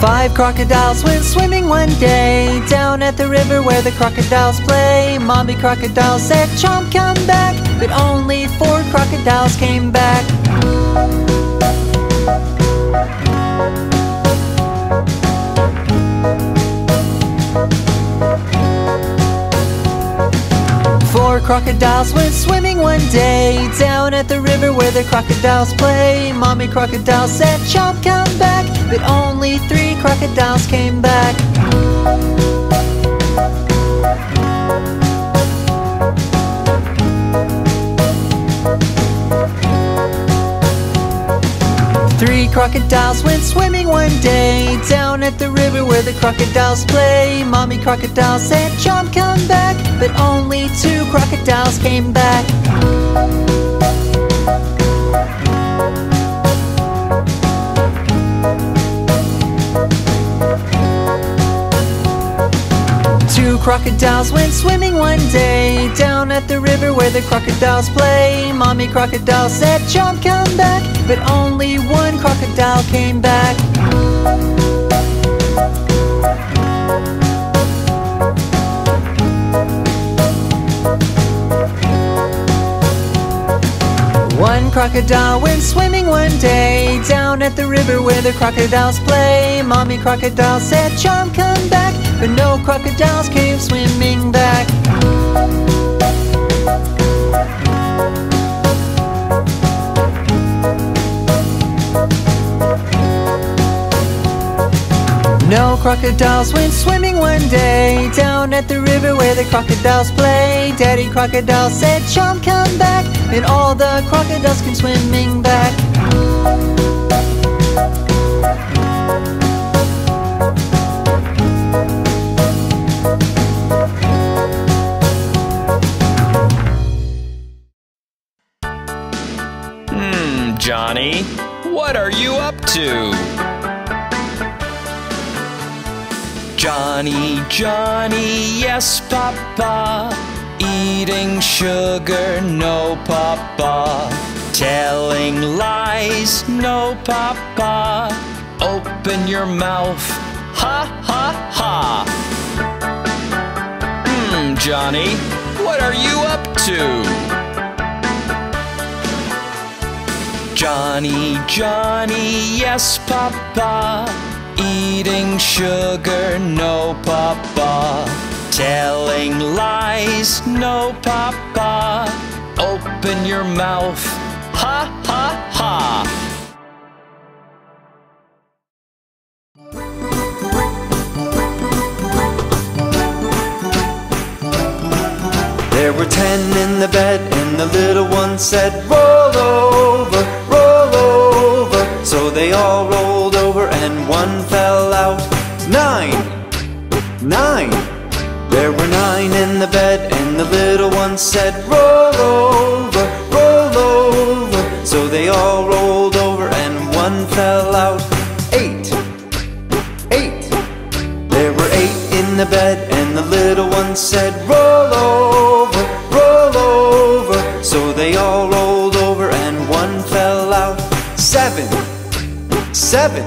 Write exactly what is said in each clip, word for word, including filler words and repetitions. Five crocodiles went swimming one day down at the river where the crocodiles play. Mommy crocodile said, "Chomp, come back," but only four crocodiles came back. Four crocodiles went swimming one day down at the river where the crocodiles play. Mommy crocodile said, "Chomp, come back," but only three crocodiles came back. Three crocodiles went swimming one day down at the river where the crocodiles play. Mommy crocodile said, "Chomp, come back," but only two crocodiles came back. Two crocodiles went swimming one day down at the river where the crocodiles play. Mommy crocodile said, "Chomp, come back," but only one crocodile came back. One crocodile went swimming one day down at the river where the crocodiles play. Mommy crocodile said, "Chomp, come back," but no crocodiles came swimming back. No crocodiles went swimming one day down at the river where the crocodiles play. Daddy crocodile said, "Chomp, come back," and all the crocodiles came swimming back. Hmm, Johnny, what are you up to? Johnny, Johnny, yes, Papa. Eating sugar, no, Papa. Telling lies, no, Papa. Open your mouth, ha, ha, ha. Hmm, Johnny, what are you up to? Johnny, Johnny, yes, Papa. Eating sugar, no, Papa. Telling lies, no, Papa. Open your mouth, ha, ha, ha. There were ten in the bed, and the little one said, "Roll over, roll over." So they all rolled and one fell out. Nine! Nine! There were nine in the bed, and the little one said, "Roll over, roll over." So they all rolled over and one fell out. Eight! Eight! There were eight in the bed, and the little one said, "Roll over, roll over." So they all rolled over and one fell out. Seven! Seven!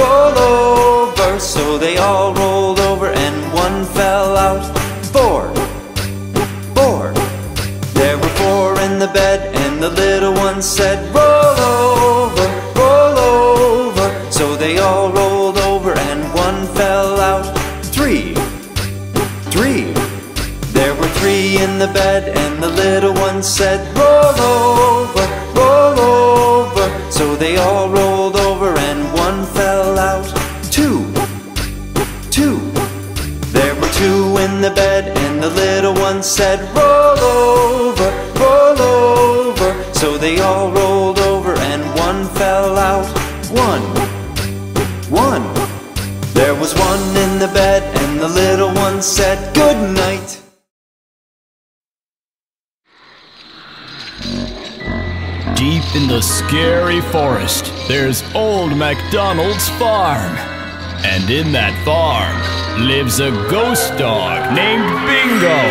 roll over." So they all rolled over and one fell out. Four, four. There were four in the bed, and the little one said, "Roll over, roll over." So they all rolled over and one fell out. Three, three. There were three in the bed, and the little one said, "Roll over, roll over." So they all rolled over and one fell out. Two, two. There were two two in the bed, and the little one said, roll over, roll over. So they all rolled over and one fell out. One, one. There was one in the bed, and the little one said, good night. Deep in the scary forest, there's Old MacDonald's farm. And in that farm lives a ghost dog named Bingo.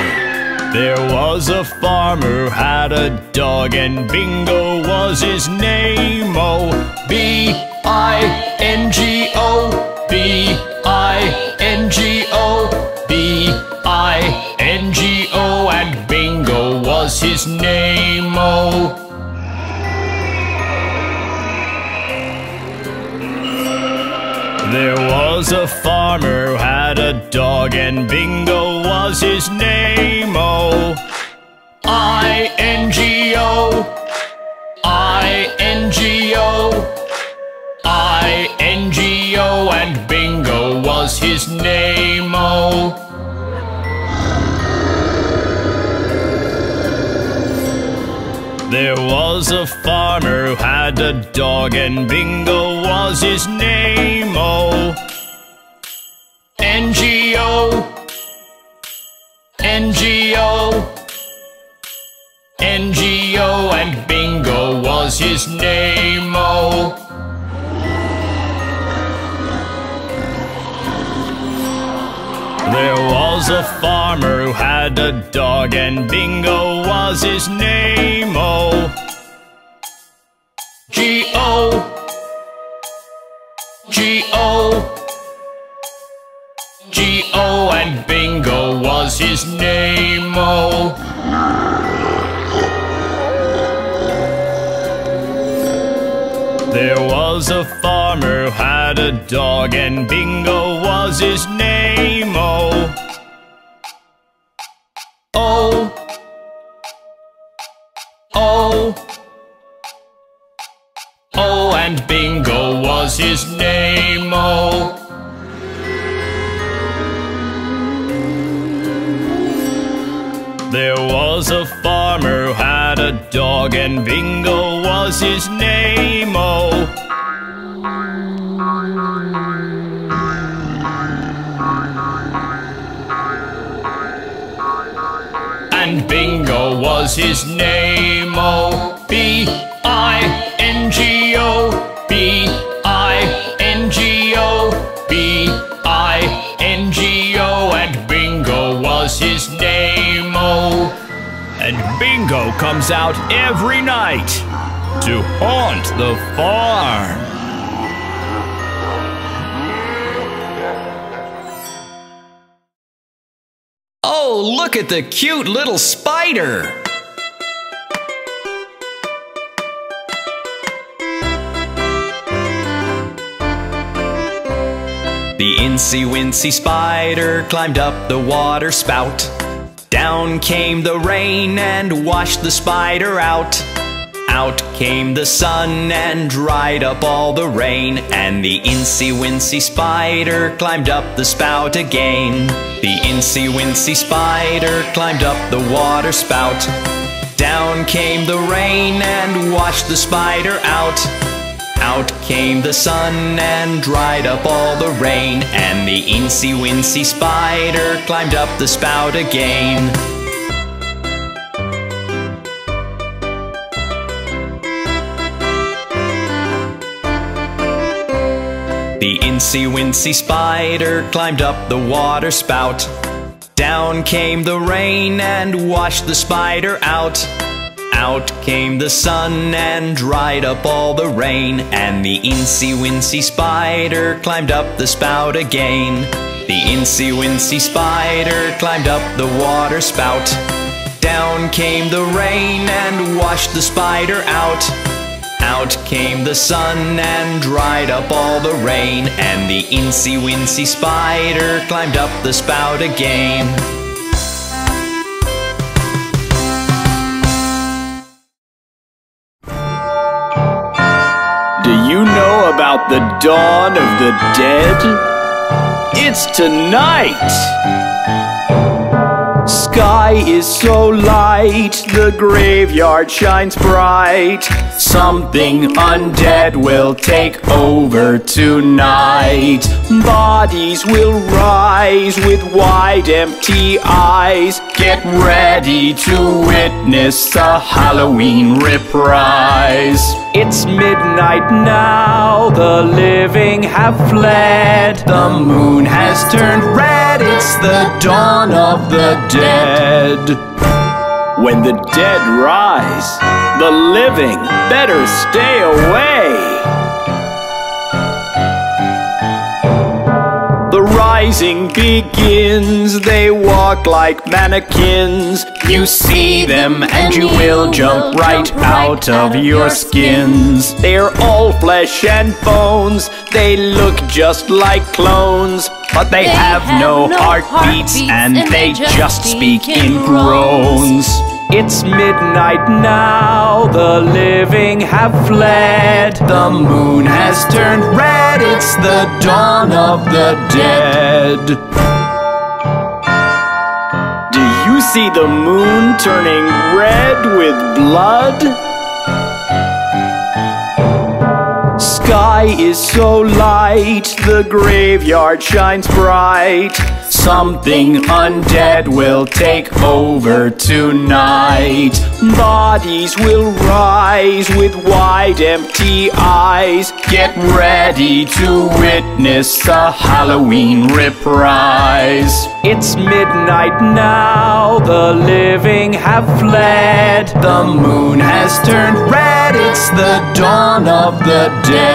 There was a farmer who had a dog, and Bingo was his name. Oh, B I N G O, B I N G O, B I N G O, and Bingo was his name. Oh. There was a farmer who had a dog, and Bingo was his name. Oh, I N G O, I N G O, I N G O, and Bingo was his name. Oh. There was a farmer who had a dog, and Bingo was his name. Oh, N G O, N G O, N G O, and Bingo was his name. Oh. There was a farmer who had a dog, and Bingo was his name. Oh, G O, G O, G O, and Bingo was his name. Oh. There was a farmer who had a dog, and Bingo was his name. Oh, O, O, O, and Bingo was his name. Oh. There was a farmer who had a dog, and Bingo was his name. Oh. And Bingo was his name. Oh. B I N G O, B I N G O, B I N G O, and Bingo was his name. And Bingo comes out every night to haunt the farm. Oh, look at the cute little spider! The incy-wincy spider climbed up the water spout. Down came the rain and washed the spider out. Out came the sun and dried up all the rain. And the incy-wincy spider climbed up the spout again. The incy-wincy spider climbed up the water spout. Down came the rain and washed the spider out. Out came the sun and dried up all the rain. And the incy-wincy spider climbed up the spout again. The incy-wincy spider climbed up the water spout. Down came the rain and washed the spider out. Out came the sun and dried up all the rain. And the incy-wincy spider climbed up the spout again. The incy-wincy spider climbed up the water spout. Down came the rain and washed the spider out. Out came the sun and dried up all the rain. And the incy-wincy spider climbed up the spout again. About the dawn of the dead? It's tonight! is so light, the graveyard shines bright. Something undead will take over tonight. Bodies will rise with wide empty eyes. Get ready to witness the Halloween reprise. It's midnight now, the living have fled. The moon has turned red, it's the dawn of the dead. When the dead rise, the living better stay away. The rising begins, they walk like mannequins. You see them and you will jump right out of your skins. They're all flesh and bones, they look just like clones. But they, they have, have no, no heartbeats, heartbeats and, and they, they just speak in groans. It's midnight now, the living have fled. The moon has turned red, it's the dawn of the dead. Do you see the moon turning red with blood? Sky is so light, the graveyard shines bright. Something undead will take over tonight. Bodies will rise with wide empty eyes. Get ready to witness the Halloween reprise. It's midnight now, the living have fled. The moon has turned red, it's the dawn of the dead.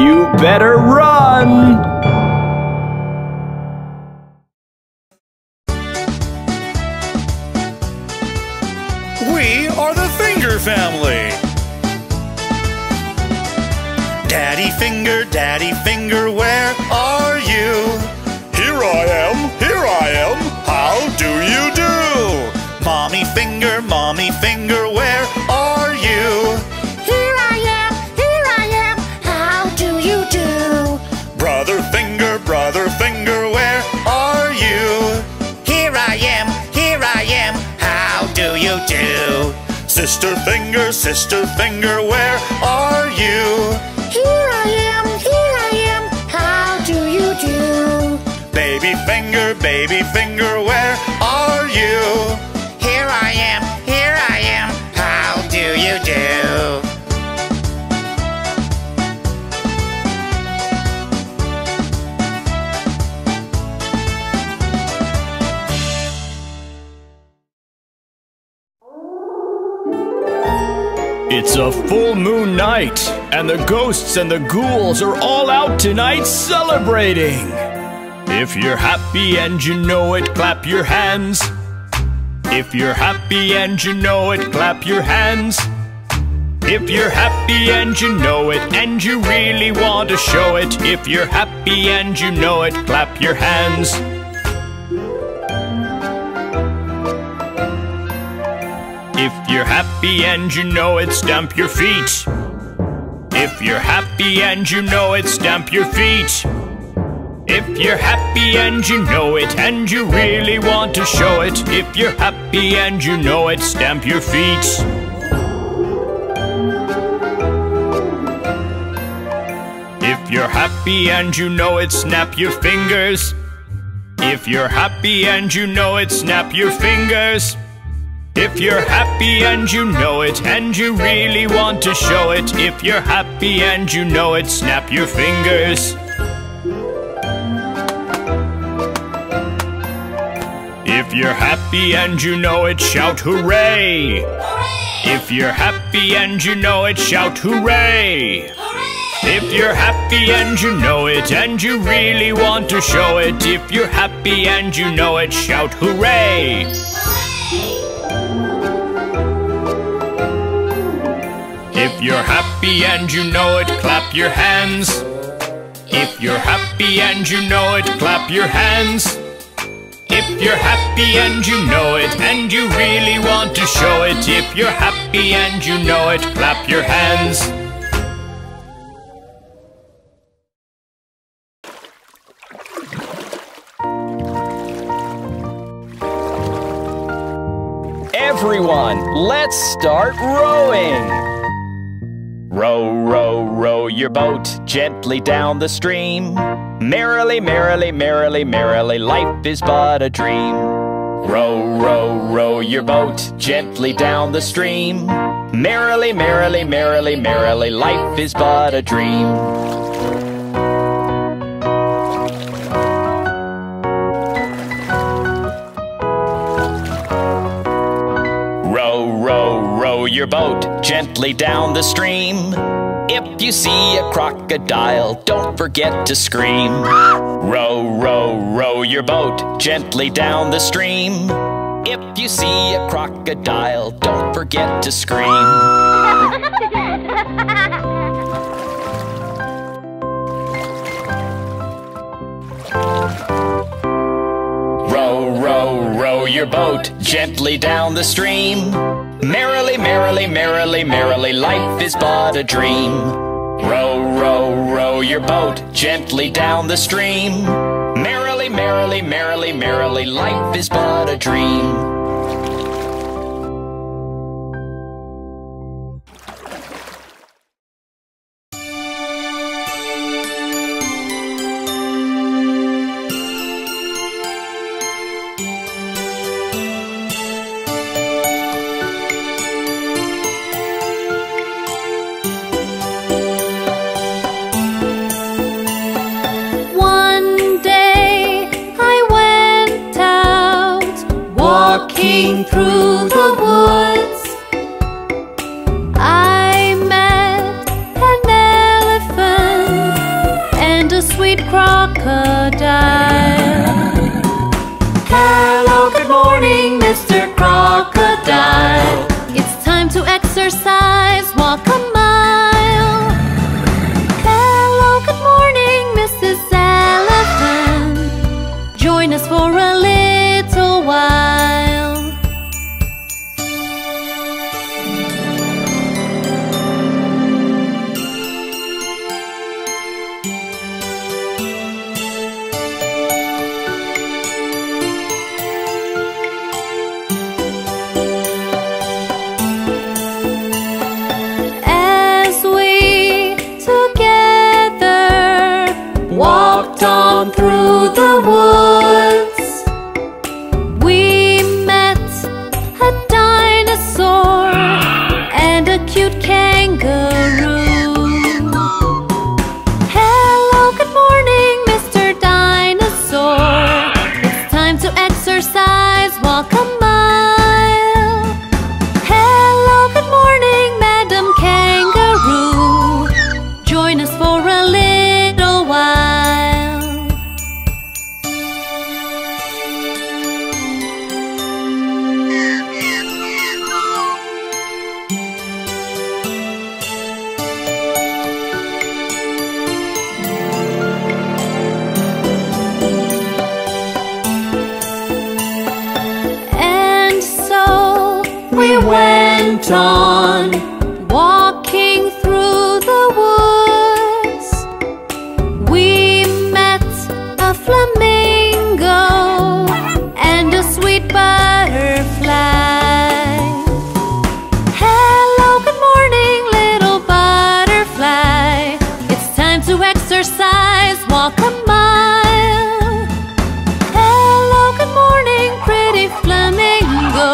You better run! We are the Finger Family! Daddy Finger, Daddy Finger, where are you? Here I am, here I am, how do you do? Mommy Finger, Mommy Finger, where are you? Here I am, here I am, how do you do? Brother Finger, Brother Finger, where are you? Here I am, here I am, how do you do? Sister Finger, Sister Finger, where are you? Here I am, here I am, how do you do? Baby Finger, Baby Finger, where are you? Here I am, here I am, how do you do? It's a full moon night, and the ghosts and the ghouls are all out tonight celebrating. If you're happy and you know it, clap your hands. If you're happy and you know it, clap your hands. If you're happy and you know it, and you really want to show it, if you're happy and you know it, clap your hands. If you're happy and you know it, stamp your feet. If you're happy and you know it, stamp your feet. If you're happy and you know it, and you really want to show it, if you're happy and you know it, stamp your feet. If you're happy and you know it, snap your fingers. If you're happy and you know it, snap your fingers. If you're happy and you know it, and you really want to show it, if you're happy and you know it, snap your fingers. If you're happy and you know it, shout hooray! Hooray! If you're happy and you know it, shout hooray! Hooray! If you're happy and you know it, and you really want to show it, if you're happy and you know it, shout hooray! If you're happy and you know it, clap your hands. If you're happy and you know it, clap your hands. If you're happy and you know it, and you really want to show it, if you're happy and you know it, clap your hands. everyone, let's start rowing! Row, row, row your boat gently down the stream. Merrily, merrily, merrily, merrily, life is but a dream. Row, row, row your boat gently down the stream. Merrily, merrily, merrily, merrily, life is but a dream. Row your boat gently down the stream. If you see a crocodile, don't forget to scream. Row, row, row your boat gently down the stream. If you see a crocodile, don't forget to scream. Row, row, row your boat gently down the stream. Merrily, merrily, merrily, merrily, life is but a dream. Row, row, row your boat gently down the stream. Merrily, merrily, merrily, merrily, life is but a dream. Through the woods, I met an elephant and a sweet crocodile. Hello, good morning, Mister Crocodile. It's time to exercise, walk a mile. Hello, good morning, Missus Elephant. Join us for a little while. Through the woods, we met a dinosaur and a cute kangaroo. Hello, good morning, Mister Dinosaur. It's time to exercise, walk a mile. Hello, good morning, Madam Kangaroo. Join us for a little while. Went on walking through the woods. We met a flamingo and a sweet butterfly. Hello, good morning, little butterfly. It's time to exercise, walk a mile. Hello, good morning, pretty flamingo.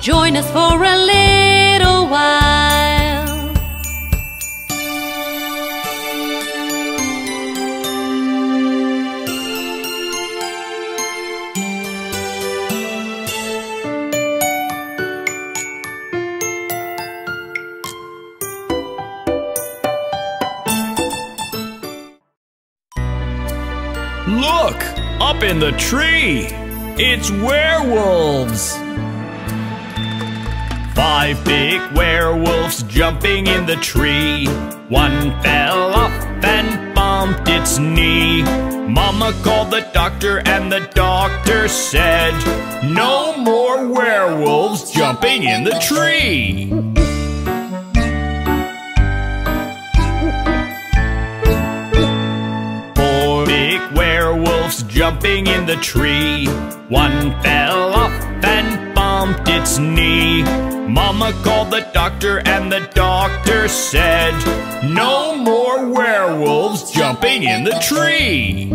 Join us for a little while. Look! Up in the tree! It's werewolves! Five big werewolves jumping in the tree. One fell off and bumped its knee. Mama called the doctor and the doctor said, "No more werewolves jumping in the tree." Four big werewolves jumping in the tree. One fell off and bumped hurt its knee. Mama called the doctor and the doctor said, no more werewolves jumping in the tree.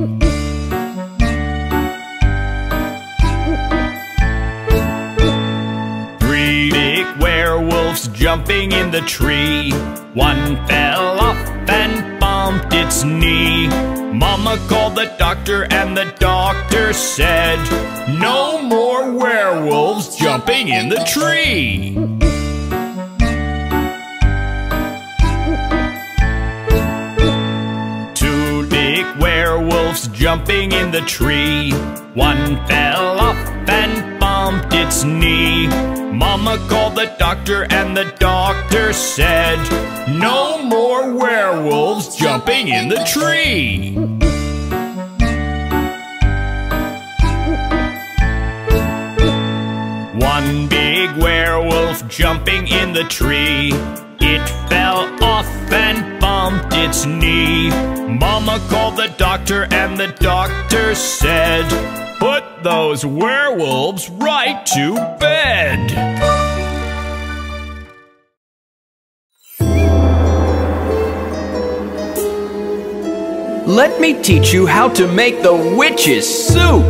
Three big werewolves jumping in the tree. One fell off and bumped its knee. Mama called the doctor and the doctor said, no more werewolves jumping in the tree. Two big werewolves jumping in the tree. One fell off and bumped its knee. Mama called the doctor and the doctor said, no more werewolves jumping in the tree. One big werewolf jumping in the tree. It fell off and bumped its knee. Mama called the doctor and the doctor said, put those werewolves right to bed. Let me teach you how to make the witch's soup.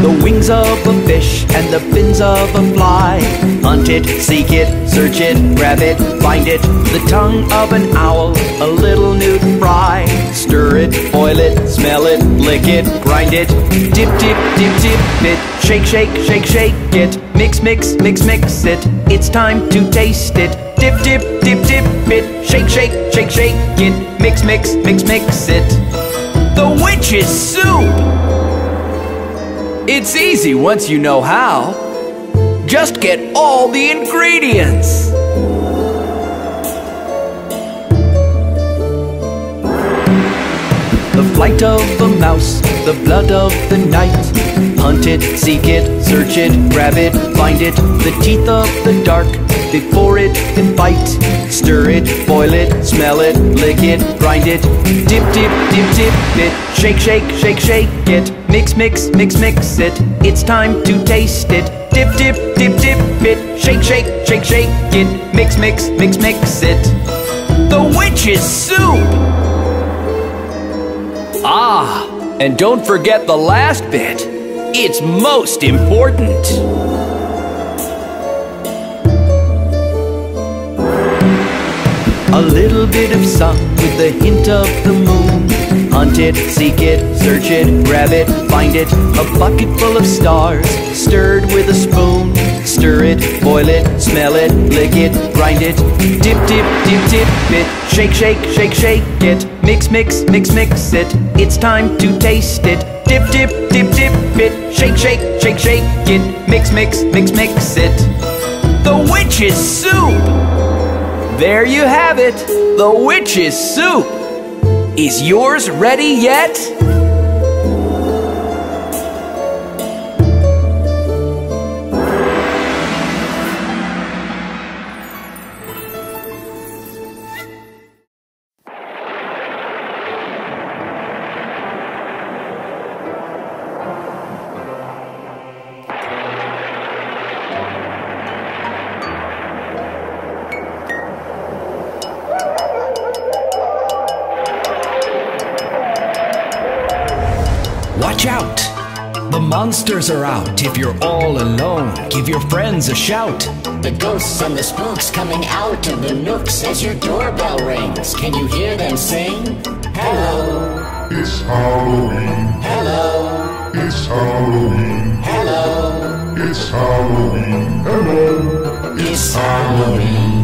The wings of a fish and the fins of a fly. Hunt it, seek it, search it, grab it, find it. The tongue of an owl, a little Newton fry. Stir it, boil it, smell it, lick it, grind it. Dip, dip, dip, dip it. Shake, shake, shake, shake it. Mix, mix, mix, mix it. It's time to taste it. Dip, dip, dip, dip it. Shake, shake, shake, shake it. Mix, mix, mix, mix it. The witch's soup! It's easy once you know how. Just get all the ingredients. The flight of a mouse, the blood of the night. Hunt it, seek it, search it, grab it, find it. The teeth of the dark before it can bite. Stir it, boil it, smell it, lick it, grind it. Dip, dip, dip, dip it. Shake, shake, shake, shake it. Mix, mix, mix, mix it. It's time to taste it. Dip, dip, dip, dip it. Shake, shake, shake, shake it. Mix, mix, mix, mix it. The witch's soup! Ah, and don't forget the last bit. It's most important. A little bit of sun with a hint of the moon. Hunt it, seek it, search it, grab it, find it. A bucket full of stars, stirred with a spoon. Stir it, boil it, smell it, lick it, grind it. Dip, dip, dip, dip it. Shake, shake, shake, shake it. Mix, mix, mix, mix it. It's time to taste it. Dip, dip, dip, dip it. Shake, shake, shake, shake it. Mix, mix, mix, mix it. The witch's soup! There you have it, the witch's soup! Is yours ready yet? Monsters are out. If you're all alone, give your friends a shout. The ghosts and the spooks coming out of the nooks as your doorbell rings. Can you hear them sing? Hello, it's Halloween. Hello, it's Halloween. Hello, it's Halloween. Hello, it's Halloween.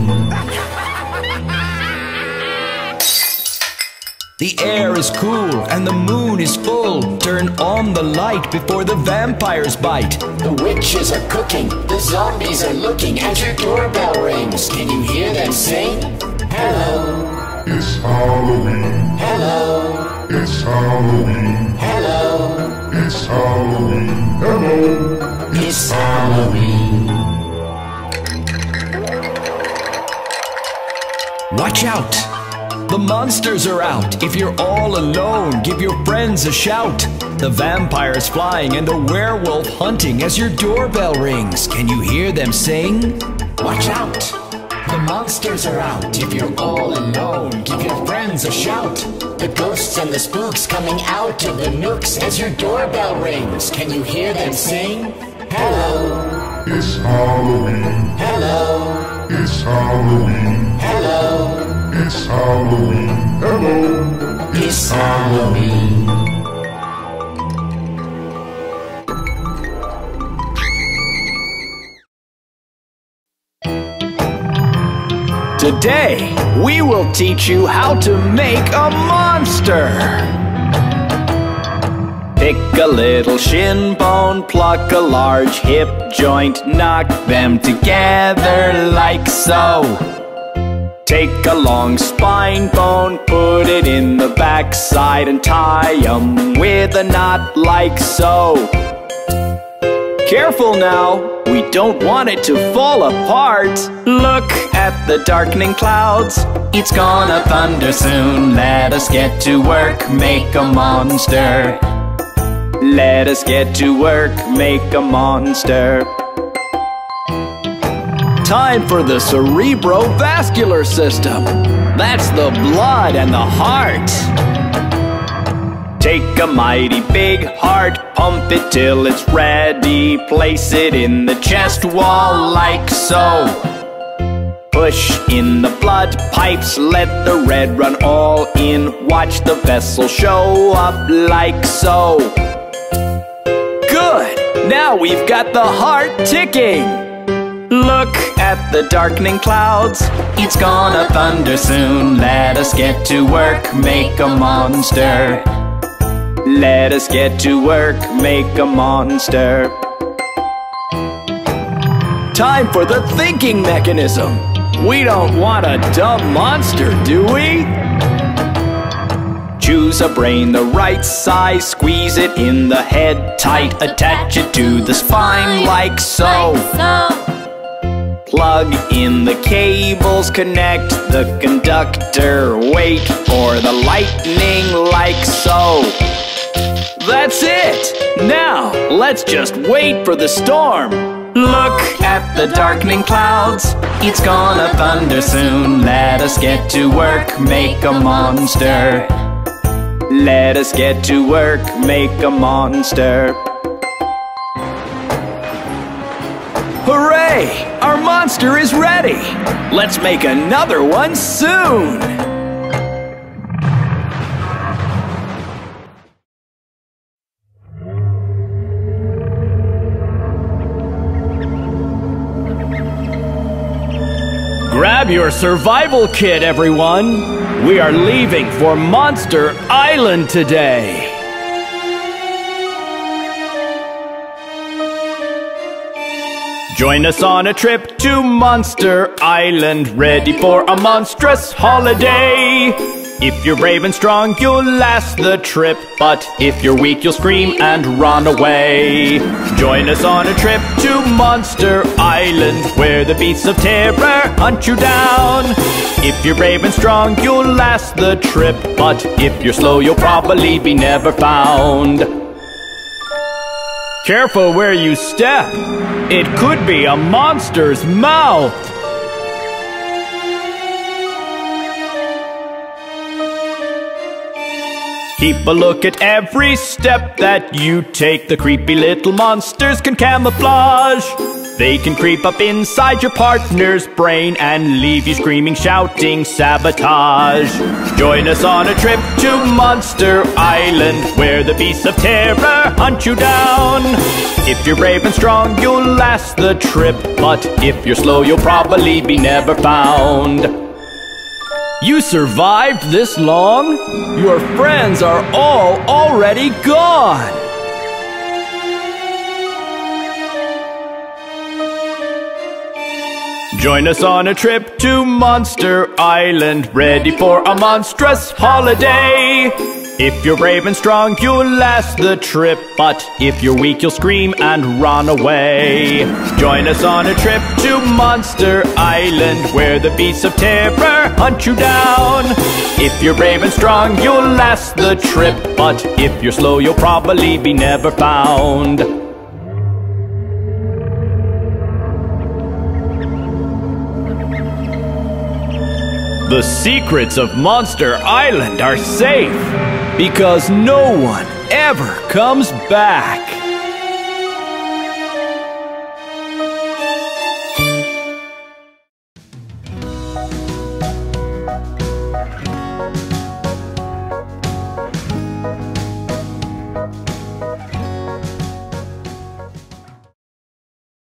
The air is cool and the moon is full. Turn on the light before the vampires bite. The witches are cooking, the zombies are looking, and your doorbell rings. Can you hear them sing? Hello, it's Halloween. Hello, it's Halloween. Hello, it's Halloween. Hello, it's Halloween. Watch out! The monsters are out. If you're all alone, give your friends a shout. The vampire's flying and the werewolf hunting as your doorbell rings. Can you hear them sing? Watch out! The monsters are out. If you're all alone, give your friends a shout. The ghosts and the spooks coming out of the nooks as your doorbell rings. Can you hear them sing? Hello! It's Halloween. Hello! It's Halloween. Hello! It's Halloween. Hello. It's Halloween. Today, we will teach you how to make a monster. Pick a little shin bone, pluck a large hip joint, knock them together like so. Take a long spine bone, put it in the backside and tie 'em with a knot like so. Careful now, we don't want it to fall apart. Look at the darkening clouds, it's gonna thunder soon. Let us get to work, make a monster. Let us get to work, make a monster. Time for the cerebrovascular system. That's the blood and the heart. Take a mighty big heart, pump it till it's ready. Place it in the chest wall like so. Push in the blood pipes, let the red run all in. Watch the vessel show up like so. Good! Now we've got the heart ticking. Look at the darkening clouds, it's gonna thunder soon. Let us get to work, make a monster. Let us get to work, make a monster. Time for the thinking mechanism. We don't want a dumb monster, do we? Choose a brain the right size, squeeze it in the head tight, attach it to the spine like so. Plug in the cables, connect the conductor, wait for the lightning like so. That's it! Now, let's just wait for the storm. Look at the darkening clouds, it's gonna thunder soon. Let us get to work, make a monster. Let us get to work, make a monster. Hooray! Our monster is ready! Let's make another one soon! Grab your survival kit, everyone! We are leaving for Monster Island today! Join us on a trip to Monster Island, ready for a monstrous holiday. If you're brave and strong, you'll last the trip, but if you're weak, you'll scream and run away. Join us on a trip to Monster Island, where the beasts of terror hunt you down. If you're brave and strong, you'll last the trip, but if you're slow, you'll probably be never found. Careful where you step. It could be a monster's mouth. Keep a look at every step that you take. The creepy little monsters can camouflage. They can creep up inside your partner's brain and leave you screaming, shouting, sabotage. Join us on a trip to Monster Island, where the beasts of terror hunt you down. If you're brave and strong, you'll last the trip, but if you're slow, you'll probably be never found. You survived this long? Your friends are all already gone. Join us on a trip to Monster Island, ready for a monstrous holiday. If you're brave and strong, you'll last the trip, but if you're weak, you'll scream and run away. Join us on a trip to Monster Island, where the beasts of terror hunt you down. If you're brave and strong, you'll last the trip, but if you're slow, you'll probably be never found. The secrets of Monster Island are safe, because no one ever comes back.